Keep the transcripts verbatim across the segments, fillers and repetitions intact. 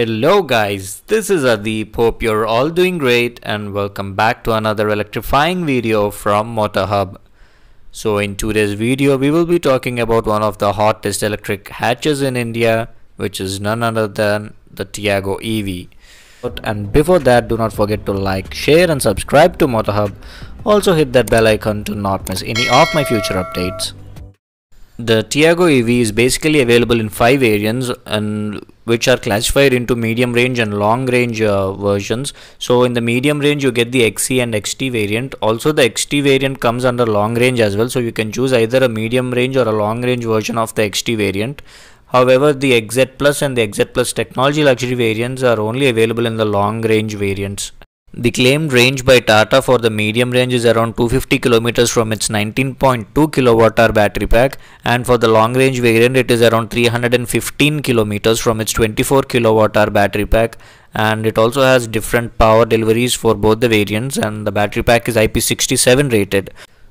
Hello guys, this is Adip. Hope you're all doing great and welcome back to another electrifying video from MotorHub. So in today's video we will be talking about one of the hottest electric hatches in India, which is none other than the Tiago E V. And before that, do not forget to like, share and subscribe to MotorHub. Also hit that bell icon to not miss any of my future updates. The Tiago E V is basically available in five variants, and which are classified into medium range and long range uh, versions. So in the medium range you get the X E and X T variant. Also the X T variant comes under long range as well, so you can choose either a medium range or a long range version of the X T variant. However, the X Z Plus and the X Z Plus Technology Luxury variants are only available in the long range variants. The claimed range by Tata for the medium range is around two hundred fifty kilometers from its nineteen point two kilowatt hour battery pack, and for the long range variant it is around three hundred fifteen kilometers from its twenty-four kilowatt hour battery pack, and it also has different power deliveries for both the variants, and the battery pack is I P sixty-seven rated.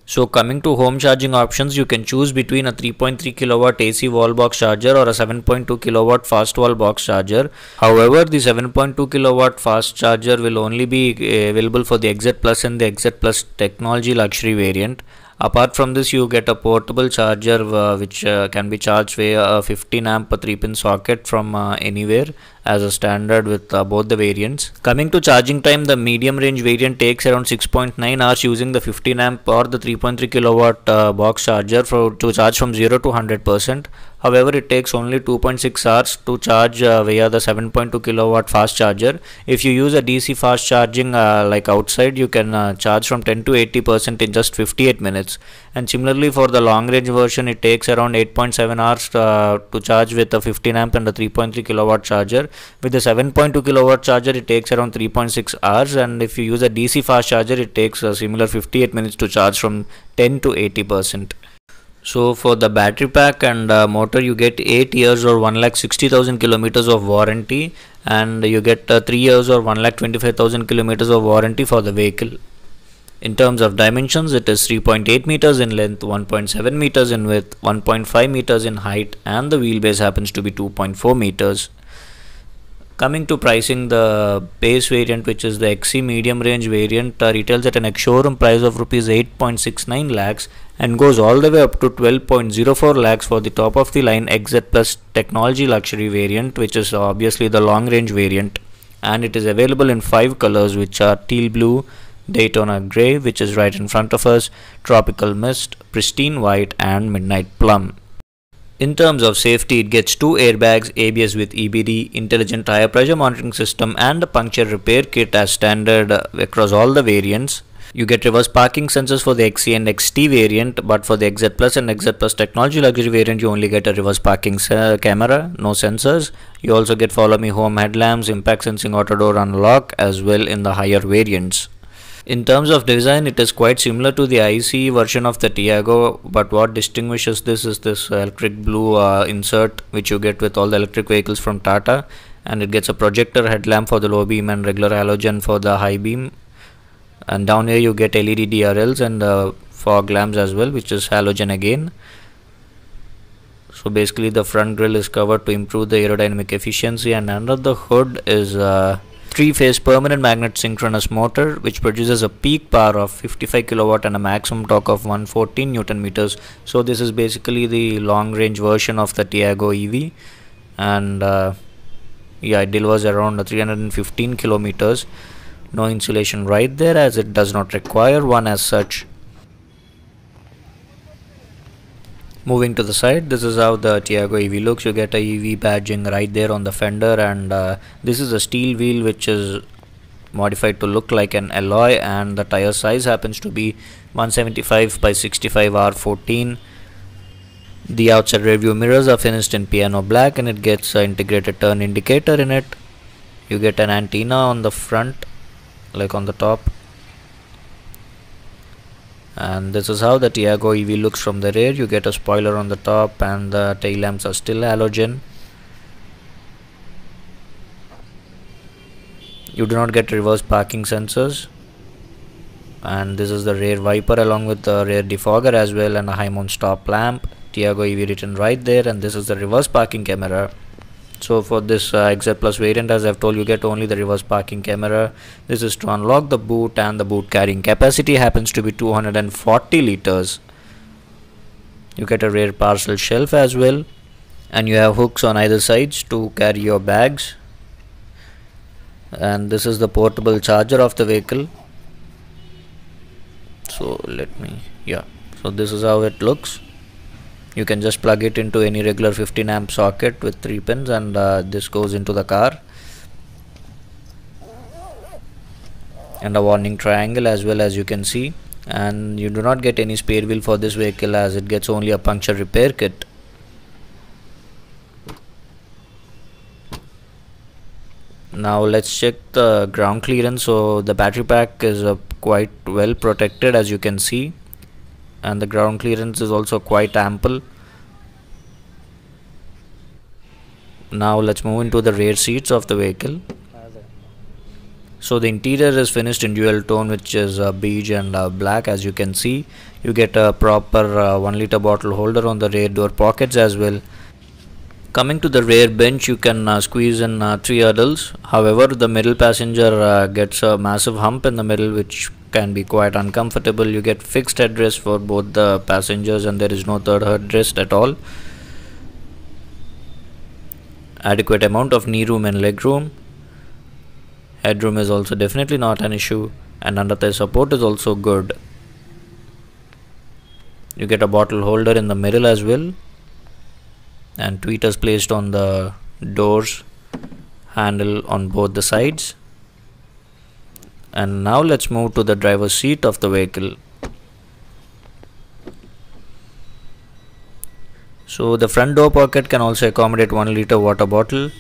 So coming to home charging options, you can choose between a three point three kilowatt A C wall box charger or a seven point two kilowatt fast wall box charger. However, the seven point two kilowatt fast charger will only be available for the X Z Plus and the X Z Plus Technology Luxury variant. Apart from this, you get a portable charger uh, which uh, can be charged via a fifteen amp three pin socket from uh, anywhere as a standard with uh, both the variants. Coming to charging time, the medium range variant takes around six point nine hours using the fifteen amp or the three point three kilowatt uh, box charger for, to charge from zero to one hundred percent. However, it takes only two point six hours to charge uh, via the seven point two kilowatt fast charger. If you use a D C fast charging uh, like outside, you can uh, charge from ten to eighty percent in just fifty-eight minutes. And similarly for the long range version, it takes around eight point seven hours uh, to charge with a fifteen amp and a three point three kilowatt charger. With the seven point two kilowatt charger, it takes around three point six hours, and if you use a D C fast charger, it takes a similar fifty-eight minutes to charge from ten to eighty percent. So for the battery pack and uh, motor, you get eight years or one lakh sixty thousand kilometers of warranty, and you get uh, three years or one lakh twenty-five thousand kilometers of warranty for the vehicle. In terms of dimensions, it is three point eight meters in length, one point seven meters in width, one point five meters in height, and the wheelbase happens to be two point four meters. Coming to pricing, the base variant, which is the X E medium range variant, uh, retails at an ex-showroom price of rupees eight point six nine lakhs and goes all the way up to twelve point zero four lakhs for the top of the line X Z Plus Technology Luxury variant, which is obviously the long range variant, and it is available in five colors, which are teal blue, Daytona Grey, which is right in front of us, Tropical Mist, Pristine White and Midnight Plum. In terms of safety, it gets two airbags, A B S with E B D, intelligent tire pressure monitoring system and a puncture repair kit as standard across all the variants. You get reverse parking sensors for the X E and X T variant, but for the X Z Plus and X Z Plus Technology Luxury variant, you only get a reverse parking camera, no sensors. You also get follow me home headlamps, impact sensing, auto door unlock as well in the higher variants. In terms of design, it is quite similar to the I C E version of the Tiago, but what distinguishes this is this electric blue uh, insert which you get with all the electric vehicles from Tata, and it gets a projector headlamp for the low beam and regular halogen for the high beam, and down here you get L E D D R Ls and uh, fog lamps as well, which is halogen again. So basically the front grille is covered to improve the aerodynamic efficiency, and under the hood is uh, three phase permanent magnet synchronous motor, which produces a peak power of fifty-five kilowatt and a maximum torque of one hundred fourteen newton meters. So this is basically the long range version of the Tiago E V, and uh, yeah, it delivers around three hundred fifteen kilometers. No insulation right there, as it does not require one as such. Moving to the side, this is how the Tiago E V looks. You get a E V badging right there on the fender, and uh, this is a steel wheel which is modified to look like an alloy, and the tire size happens to be one seventy-five by sixty-five R fourteen. The outside rear-view mirrors are finished in piano black, and it gets an integrated turn indicator in it. You get an antenna on the front, like on the top. And this is how the Tiago E V looks from the rear. You get a spoiler on the top, and the tail lamps are still halogen. You do not get reverse parking sensors. And this is the rear wiper along with the rear defogger as well, and a high mount stop lamp. Tiago E V written right there, and this is the reverse parking camera. So for this uh, X Z Plus variant, as I've told you, get only the reverse parking camera. This is to unlock the boot, and the boot carrying capacity happens to be two hundred forty liters. You get a rear parcel shelf as well, and you have hooks on either sides to carry your bags. And this is the portable charger of the vehicle. So let me, yeah, so this is how it looks. You can just plug it into any regular fifteen amp socket with three pins, and uh, this goes into the car. And a warning triangle as well, as you can see. And you do not get any spare wheel for this vehicle, as it gets only a puncture repair kit. Now let's check the ground clearance. So the battery pack is uh, quite well protected, as you can see, and the ground clearance is also quite ample. Now let's move into the rear seats of the vehicle. So the interior is finished in dual tone, which is uh, beige and uh, black, as you can see. You get a proper uh, one liter bottle holder on the rear door pockets as well. Coming to the rear bench, you can uh, squeeze in uh, three adults. However, the middle passenger uh, gets a massive hump in the middle, which can be quite uncomfortable. You get fixed headrest for both the passengers, and there is no third headrest at all. Adequate amount of knee room and leg room. Headroom is also definitely not an issue, and under thigh support is also good. You get a bottle holder in the middle as well, and tweeters placed on the doors handle on both the sides. And now let's move to the driver's seat of the vehicle. So the front door pocket can also accommodate one liter water bottle.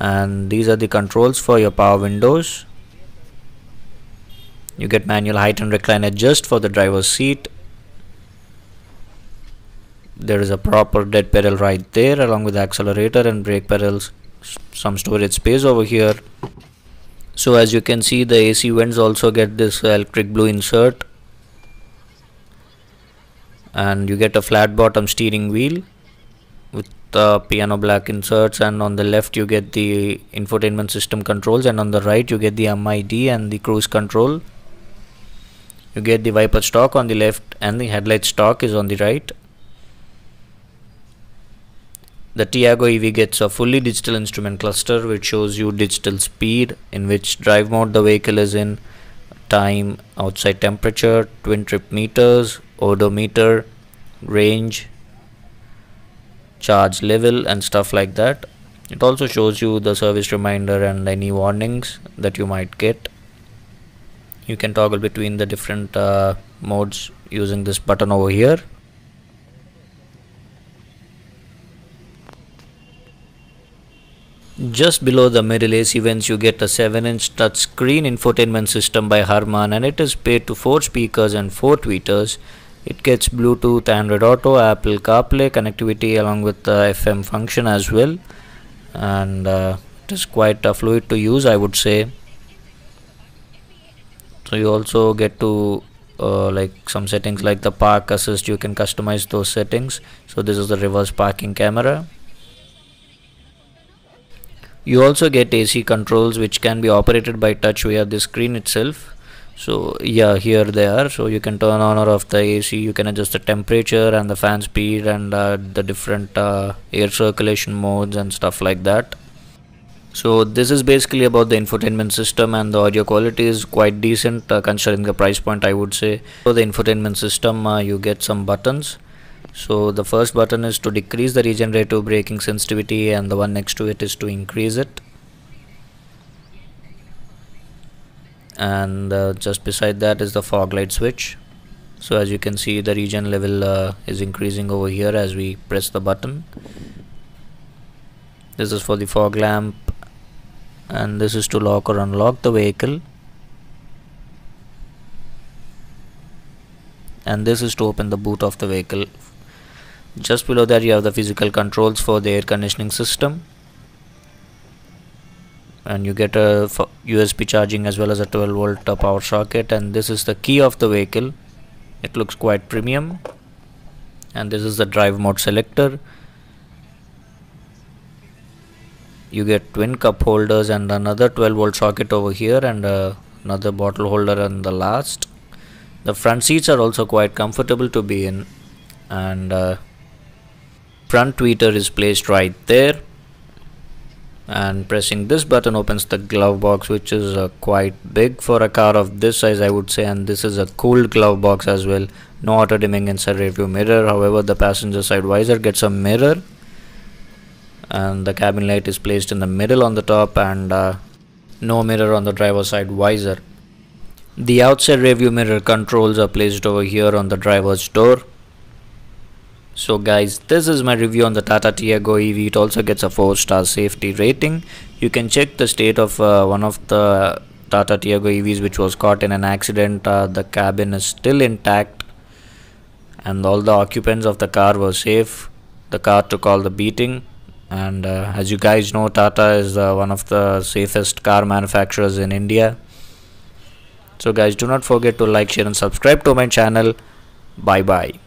And these are the controls for your power windows. You get manual height and recline adjust for the driver's seat. There is a proper dead pedal right there, along with accelerator and brake pedals. Some storage space over here. So as you can see, the A C vents also get this electric blue insert. And you get a flat bottom steering wheel with the piano black inserts, and on the left you get the infotainment system controls, and on the right you get the M I D and the cruise control. You get the wiper stalk on the left, and the headlight stalk is on the right. The Tiago E V gets a fully digital instrument cluster, which shows you digital speed, in which drive mode the vehicle is in, time, outside temperature, twin trip meters, odometer, range, charge level, and stuff like that. It also shows you the service reminder and any warnings that you might get. You can toggle between the different uh, modes using this button over here. Just below the middle A C vents, you get a seven inch touchscreen infotainment system by Harman, and it is paired to four speakers and four tweeters. It gets Bluetooth, Android Auto, Apple CarPlay connectivity, along with the F M function as well, and uh, it is quite uh, fluid to use, I would say. So you also get to uh, like some settings like the park assist. You can customize those settings. So this is the reverse parking camera. You also get A C controls, which can be operated by touch via the screen itself. So yeah, here they are. So you can turn on or off the A C, you can adjust the temperature and the fan speed, and uh, the different uh, air circulation modes and stuff like that. So this is basically about the infotainment system, and the audio quality is quite decent uh, considering the price point, I would say. For the infotainment system, uh, you get some buttons. So the first button is to decrease the regenerative braking sensitivity, and the one next to it is to increase it. And uh, just beside that is the fog light switch. So as you can see, the regen level uh, is increasing over here as we press the button. This is for the fog lamp, and this is to lock or unlock the vehicle. And this is to open the boot of the vehicle. Just below that you have the physical controls for the air conditioning system. And you get a U S B charging as well as a twelve volt power socket. And this is the key of the vehicle. It looks quite premium. And this is the drive mode selector. you get twin cup holders and another twelve volt socket over here, and uh, another bottle holder on the last. The front seats are also quite comfortable to be in, and uh, front tweeter is placed right there, and pressing this button opens the glove box, which is uh, quite big for a car of this size, I would say, and this is a cooled glove box as well. No auto dimming inside rearview mirror, however the passenger side visor gets a mirror, and the cabin light is placed in the middle on the top, and uh, no mirror on the driver's side visor. The outside rearview mirror controls are placed over here on the driver's door. So guys, this is my review on the Tata Tiago E V. It also gets a four star safety rating. You can check the state of uh, one of the Tata Tiago E Vs which was caught in an accident. Uh, the cabin is still intact and all the occupants of the car were safe. The car took all the beating, and uh, as you guys know, Tata is uh, one of the safest car manufacturers in India. So guys, do not forget to like, share and subscribe to my channel. Bye bye.